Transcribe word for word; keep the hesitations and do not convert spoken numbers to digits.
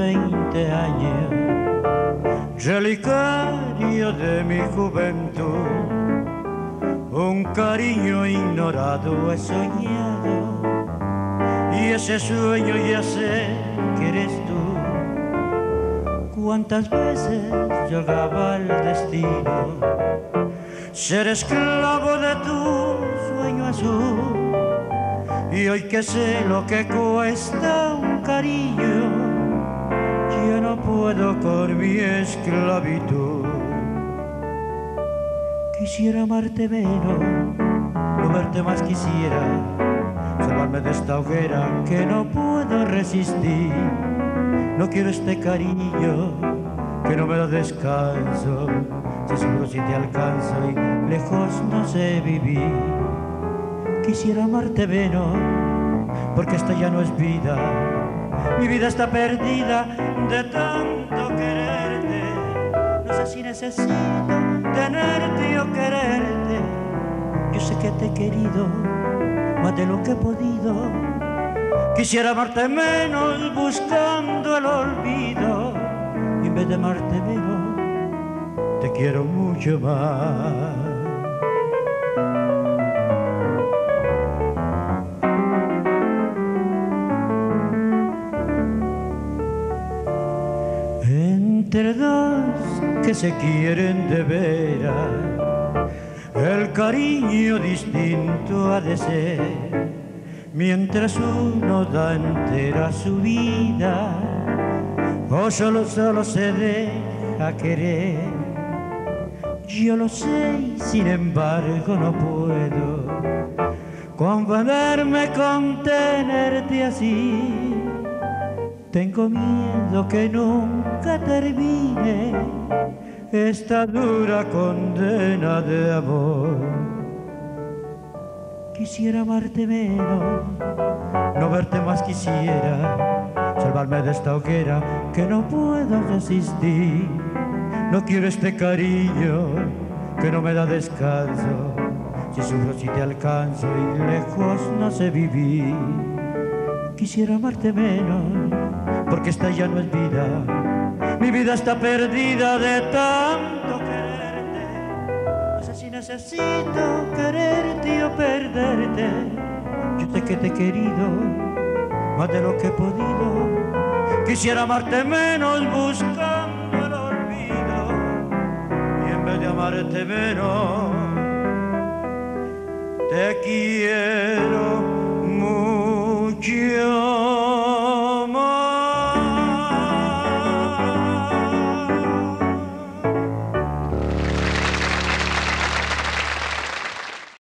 veinte años, relicario de mi juventud, un cariño ignorado he soñado, y ese sueño ya sé que eres tú. Cuántas veces llegaba el destino, ser esclavo de tu sueño azul. Y hoy que sé lo que cuesta un cariño, ya no puedo con mi esclavitud. Quisiera amarte menos, no verte más quisiera, salvarme de esta hoguera que no puedo resistir. No quiero este cariño que no me da descanso, si solo si te alcanzo y lejos no sé vivir. Quisiera amarte menos, porque esta ya no es vida. Mi vida está perdida de tanto quererte. No sé si necesito tenerte o quererte. Yo sé que te he querido más de lo que he podido. Quisiera amarte menos buscando el olvido. Y en vez de amarte menos, te quiero mucho más. Entre dos que se quieren de veras, el cariño distinto ha de ser. Mientras uno da entera su vida, o solo, solo se deja querer. Yo lo sé y sin embargo no puedo convencerme con tenerte así. Tengo miedo que nunca termine esta dura condena de amor. Quisiera amarte menos, no verte más quisiera, salvarme de esta hoguera que no puedo resistir. No quiero este cariño que no me da descanso, si sufro, si te alcanzo y lejos no sé vivir. Quisiera amarte menos, porque esta ya no es vida. Mi vida está perdida de tanto quererte. No sé si necesito quererte o perderte. Yo sé que te he querido más de lo que he podido. Quisiera amarte menos buscando el olvido. Y en vez de amarte menos, te quiero.